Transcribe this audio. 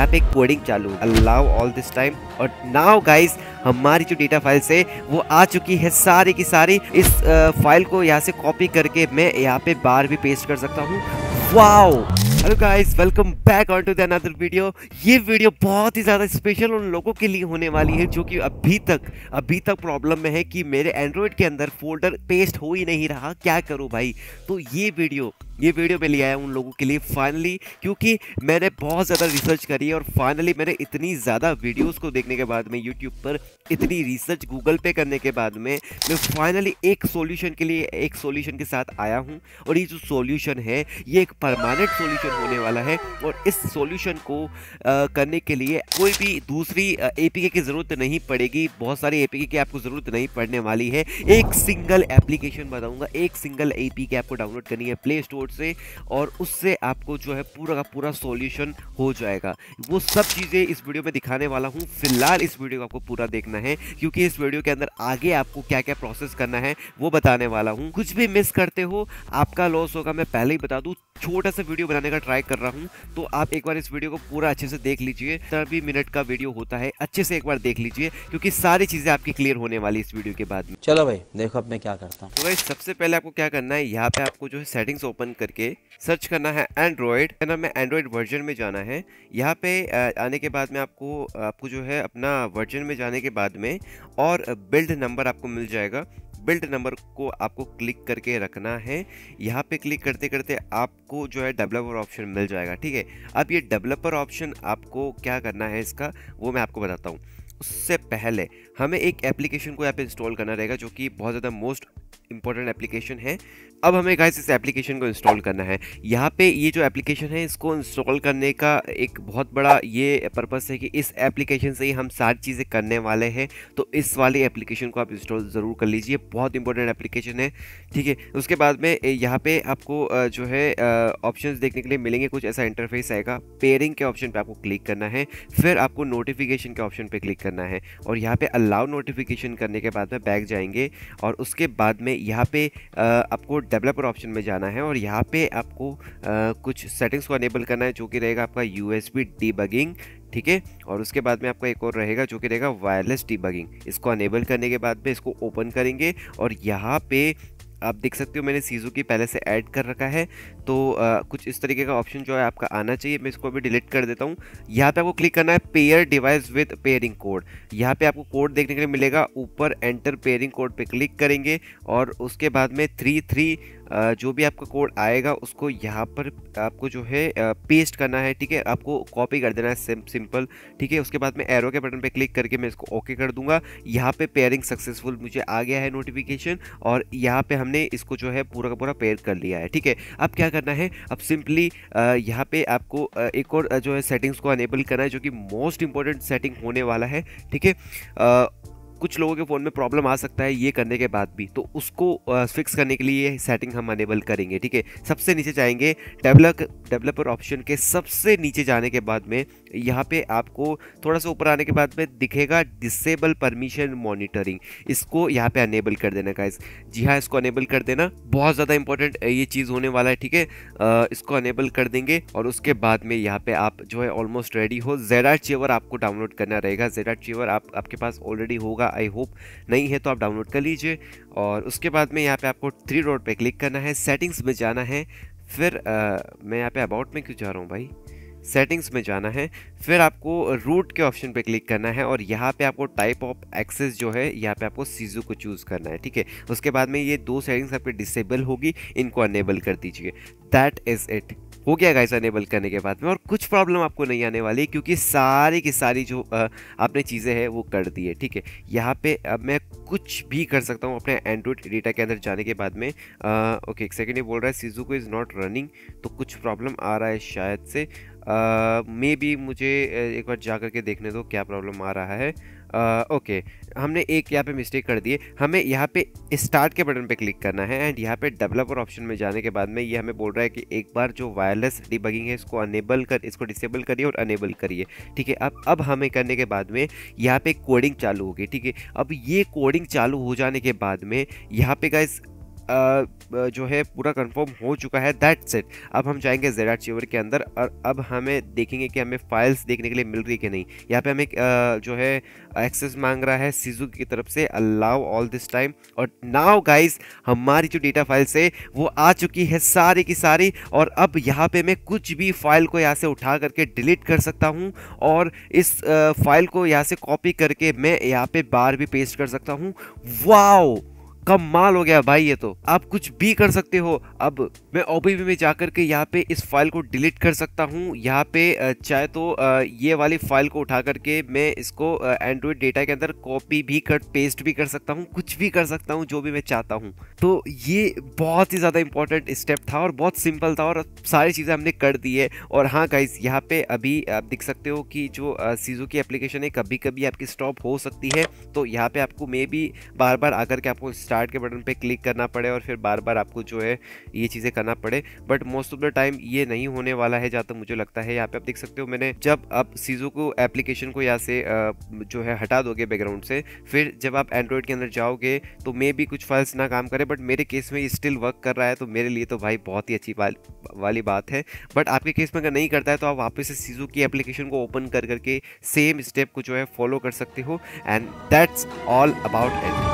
यहाँ पे कोडिंग चालू, अलाउ ऑल दिस टाइम। और नाउ गाइस हमारी जो डेटा फाइल्स है वो आ चुकी है सारी की सारी। इस फाइल को यहाँ से कॉपी करके मैं यहाँ पे बाहर भी पेस्ट कर सकता हूँ। Wow, hello guys, welcome back on to the another video. ये वीडियो बहुत ही ज़्यादा स्पेशल उन लोगों के लिए होने वाली है जो कि अभी तक प्रॉब्लम में है कि मेरे एंड्रॉयड के अंदर फोल्डर पेस्ट हो ही नहीं रहा, क्या करूं भाई। तो ये वीडियो मैं ले आया उन लोगों के लिए फाइनली, क्योंकि मैंने बहुत ज़्यादा रिसर्च करी है और फाइनली मैंने इतनी ज़्यादा वीडियोस को देखने के बाद में यूट्यूब पर इतनी रिसर्च गूगल पे करने के बाद में मैं फाइनली एक सोल्यूशन के साथ आया हूँ। और ये जो सोल्यूशन है ये एक परमानेंट सोल्यूशन होने वाला है। और इस सोल्यूशन को करने के लिए कोई भी दूसरी एपीके की ज़रूरत नहीं पड़ेगी, बहुत सारी एपीके की आपको ज़रूरत नहीं पड़ने वाली है। एक सिंगल एप्लीकेशन बताऊँगा, एक सिंगल एपीके आपको डाउनलोड करनी है प्ले स्टोर से, और उससे आपको जो है पूरा का पूरा सॉल्यूशन हो जाएगा। वो सब चीजें इस वीडियो में दिखाने वाला हूं। फिलहाल इस वीडियो को आपको पूरा देखना है, क्योंकि इस वीडियो के अंदर आगे आपको क्या क्या प्रोसेस करना है वो बताने वाला हूं। कुछ भी मिस करते हो आपका लॉस होगा, मैं पहले ही बता दूं। छोटा सा वीडियो बनाने का ट्राई कर रहा हूं, तो आप एक बार इस वीडियो को पूरा अच्छे से देख लीजिए। 30 मिनट का वीडियो होता है, अच्छे से एक बार देख लीजिए, क्योंकि सारी चीजें आपकी क्लियर होने वाली इस वीडियो के बाद में। चलो भाई देखो अब मैं क्या करता हूं। तो गाइस सबसे पहले आपको क्या करना है, यहाँ पे आपको जो है सेटिंग्स ओपन करके सर्च करना है एंड्रॉयड, है ना, मैं एंड्रॉयड वर्जन में जाना है। यहाँ पे आने के बाद में आपको जो है अपना वर्जन में जाने के बाद में और बिल्ड नंबर आपको मिल जाएगा। बिल्ड नंबर को आपको क्लिक करके रखना है। यहाँ पे क्लिक करते करते आपको जो है डेवलपर ऑप्शन मिल जाएगा, ठीक है। अब ये डेवलपर ऑप्शन आपको क्या करना है इसका वो मैं आपको बताता हूँ। उससे पहले हमें एक एप्लीकेशन को यहाँ पे इंस्टॉल करना रहेगा, जो कि बहुत ज़्यादा मोस्ट इम्पोर्टेंट एप्लीकेशन है। अब हमें गाइस इस एप्लीकेशन को इंस्टॉल करना है। यहाँ पे ये जो एप्लीकेशन है इसको इंस्टॉल करने का एक बहुत बड़ा ये पर्पस है कि इस एप्लीकेशन से ही हम सारी चीज़ें करने वाले हैं। तो इस वाले एप्लीकेशन को आप इंस्टॉल ज़रूर कर लीजिए, बहुत इंपॉर्टेंट एप्लीकेशन है, ठीक है। उसके बाद में यहाँ पर आपको जो है ऑप्शन देखने के लिए मिलेंगे, कुछ ऐसा इंटरफेस आएगा। पेयरिंग के ऑप्शन पर आपको क्लिक करना है, फिर आपको नोटिफिकेशन के ऑप्शन पर क्लिक करना है, और यहाँ पर अलाउ नोटिफिकेशन करने के बाद में बैक जाएंगे। और उसके बाद में यहाँ पे आपको डेवलपर ऑप्शन में जाना है, और यहाँ पे आपको कुछ सेटिंग्स को अनेबल करना है, जो कि रहेगा आपका USB डीबगिंग, ठीक है। और उसके बाद में आपका एक और रहेगा जो कि रहेगा वायरलेस डीबगिंग। इसको अनेबल करने के बाद में इसको ओपन करेंगे, और यहाँ पे आप देख सकते हो मैंने शिज़ुकी पहले से ऐड कर रखा है। तो कुछ इस तरीके का ऑप्शन जो है आपका आना चाहिए। मैं इसको अभी डिलीट कर देता हूँ। यहाँ पे आपको क्लिक करना है pair device with pairing code. यहाँ पे आपको कोड देखने के लिए मिलेगा, ऊपर एंटर पेयरिंग कोड पे क्लिक करेंगे, और उसके बाद में 33 जो भी आपका कोड आएगा उसको यहाँ पर आपको जो है पेस्ट करना है, ठीक है। आपको कॉपी कर देना है सिंपल, ठीक है। उसके बाद में एरो के बटन पे क्लिक करके मैं इसको ओके कर दूंगा। यहाँ पे पेयरिंग सक्सेसफुल मुझे आ गया है नोटिफिकेशन, और यहाँ पे हमने इसको जो है पूरा का पूरा पेयर कर लिया है, ठीक है। अब क्या करना है, अब सिंपली यहाँ पर आपको एक और जो है सेटिंग्स को अनेबल करना है, जो कि मोस्ट इंपॉर्टेंट सेटिंग होने वाला है, ठीक है। कुछ लोगों के फ़ोन में प्रॉब्लम आ सकता है ये करने के बाद भी, तो उसको फिक्स करने के लिए सेटिंग हम अनेबल करेंगे, ठीक है। सबसे नीचे जाएंगे, डेवलपर ऑप्शन के सबसे नीचे जाने के बाद में यहाँ पे आपको थोड़ा सा ऊपर आने के बाद में दिखेगा डिसेबल परमिशन मॉनिटरिंग। इसको यहाँ पे अनेबल कर देना गाइस, जी हाँ इसको अनेबल कर देना, बहुत ज़्यादा इंपॉर्टेंट ये चीज़ होने वाला है, ठीक है। इसको अनेबल कर देंगे, और उसके बाद में यहाँ पे आप जो है ऑलमोस्ट रेडी हो। ZArchiver आपको डाउनलोड करना रहेगा। ZArchiver आपके पास ऑलरेडी होगा, आई होप, नहीं है तो आप डाउनलोड कर लीजिए। और उसके बाद में यहाँ पे आपको 3 डॉट पे क्लिक करना है, सेटिंग्स में जाना है, फिर मैं यहाँ पे अबाउट में क्यों जा रहा हूँ भाई, सेटिंग्स में जाना है, फिर आपको रूट के ऑप्शन पे क्लिक करना है, और यहाँ पे आपको टाइप ऑफ एक्सेस जो है यहाँ पे आपको शिज़ुको को चूज़ करना है, ठीक है। उसके बाद में ये 2 सेटिंग्स आपकी डिसेबल होगी, इनको अनेबल कर दीजिए। दैट इज़ इट, हो गया गाइस अनेबल करने के बाद में, और कुछ प्रॉब्लम आपको नहीं आने वाली, क्योंकि सारी की सारी जो आपने चीज़ें हैं वो कर दी है, ठीक है। यहाँ पे अब मैं कुछ भी कर सकता हूँ अपने एंड्रॉयड डेटा के अंदर जाने के बाद में। ओके एक सेकेंड, ये बोल रहा है शिज़ुको इज़ नॉट रनिंग, तो कुछ प्रॉब्लम आ रहा है शायद से, मे बी मुझे एक बार जा करके देखने दो क्या प्रॉब्लम आ रहा है। ओके हमने एक यहाँ पे मिस्टेक कर दी है, हमें यहाँ पे स्टार्ट के बटन पे क्लिक करना है, एंड यहाँ पे डेवलपर ऑप्शन में जाने के बाद में ये हमें बोल रहा है कि एक बार जो वायरलेस डिबगिंग है इसको इसको डिसेबल करिए और अनेबल करिए, ठीक है। अब हमें करने के बाद में यहाँ पे कोडिंग चालू होगी, ठीक है। अब ये कोडिंग चालू हो जाने के बाद में यहाँ पे गाइस जो है पूरा कंफर्म हो चुका है। That's it. अब हम जाएंगे ZArchiver के अंदर और अब हमें देखेंगे कि हमें फाइल्स देखने के लिए मिल रही है कि नहीं। यहाँ पे हमें जो है एक्सेस मांग रहा है Shizuku की तरफ से, अलाउ ऑल दिस टाइम। और नाउ गाइज हमारी जो डेटा फाइल्स है वो आ चुकी है सारी की सारी, और अब यहाँ पे मैं कुछ भी फाइल को यहाँ से उठा करके डिलीट कर सकता हूँ और इस फाइल को यहाँ से कॉपी करके मैं यहाँ पे बाहर भी पेस्ट कर सकता हूँ। वाओ, कमाल हो गया भाई। ये तो आप कुछ भी कर सकते हो। अब मैं OBB में जाकर के यहाँ पे इस फाइल को डिलीट कर सकता हूँ। यहाँ पे चाहे तो ये वाली फाइल को उठा करके मैं इसको एंड्रॉयड डेटा के अंदर कॉपी भी कर पेस्ट भी कर सकता हूँ, कुछ भी कर सकता हूँ जो भी मैं चाहता हूँ। तो ये बहुत ही ज़्यादा इंपॉर्टेंट स्टेप था और बहुत सिंपल था और सारी चीज़ें हमने कर दी है। और हाँ गाइज, यहाँ पे अभी आप देख सकते हो कि जो Shizuku की एप्लीकेशन है कभी कभी आपकी स्टॉप हो सकती है, तो यहाँ पे आपको मे भी बार बार आकर के आपको स्टार्ट के बटन पे क्लिक करना पड़े और फिर बार बार आपको जो है ये चीज़ें करना पड़े। But most of the time ये नहीं होने वाला है जहाँ तक मुझे लगता है। यहाँ पे आप देख सकते हो मैंने जब आप Shizuku एप्लीकेशन को यहाँ से जो है हटा दोगे बैकग्राउंड से, फिर जब आप एंड्रॉयड के अंदर जाओगे तो मे भी कुछ फाइल्स ना काम करें, बट मेरे केस में स्टिल वर्क कर रहा है, तो मेरे लिए तो भाई बहुत ही अच्छी वाली बात है। बट आपके केस में अगर नहीं करता है तो आप वापस से Shizuku की एप्लीकेशन को ओपन कर करके सेम स्टेप को जो है फॉलो कर सकते हो। And that's all about it.